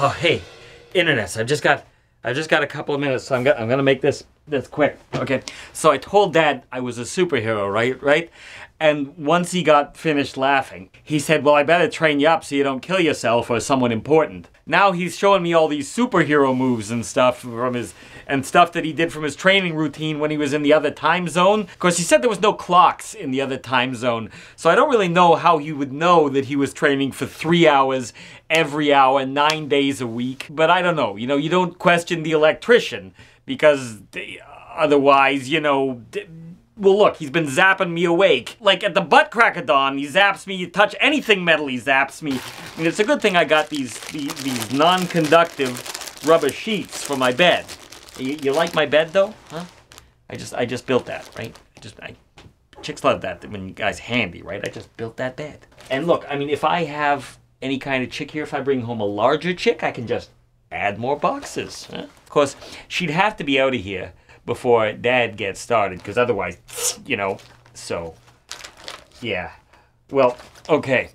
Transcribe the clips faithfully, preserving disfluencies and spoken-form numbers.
Oh, hey, internet. I've just got, I've just got a couple of minutes, so I'm gonna, I'm gonna make this this quick. Okay. So I told Dad I was a superhero, right? Right. And once he got finished laughing, he said, "Well, I better train you up so you don't kill yourself or someone important." Now he's showing me all these superhero moves and stuff from his and stuff that he did from his training routine when he was in the other time zone. Of course, he said there was no clocks in the other time zone, so I don't really know how he would know that he was training for three hours every hour, nine days a week. But I don't know. You know, you don't question the electrician because they, otherwise, you know. Well, look, he's been zapping me awake. Like at the butt crack of dawn, he zaps me. You touch anything metal, he zaps me. And it's a good thing I got these these, these non-conductive rubber sheets for my bed. You, you like my bed though, huh? I just I just built that, right? I just I, chicks love that when you guys handy, right? I just built that bed. And look, I mean, if I have any kind of chick here, if I bring home a larger chick, I can just add more boxes. Huh? Of course, she'd have to be out of here before Dad gets started, because otherwise, you know, so, yeah. Well, okay.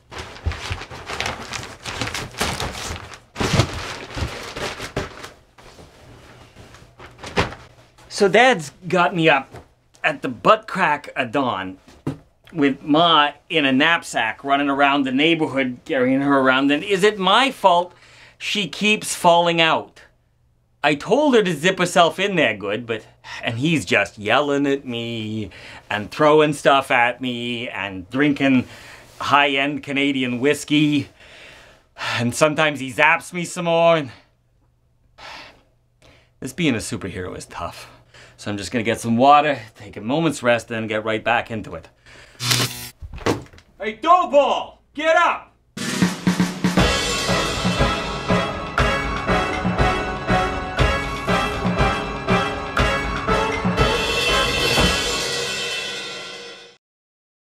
So Dad's got me up at the butt crack of dawn with Ma in a knapsack running around the neighborhood, carrying her around, and is it my fault she keeps falling out? I told her to zip herself in there good, but, and he's just yelling at me and throwing stuff at me and drinking high-end Canadian whiskey. And sometimes he zaps me some more. And this being a superhero is tough. So I'm just gonna get some water, take a moment's rest, and then get right back into it. Hey, Doughball, get up!